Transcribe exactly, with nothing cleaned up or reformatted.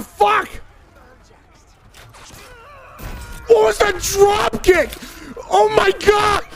the fuck? What was that drop kick? Oh my god!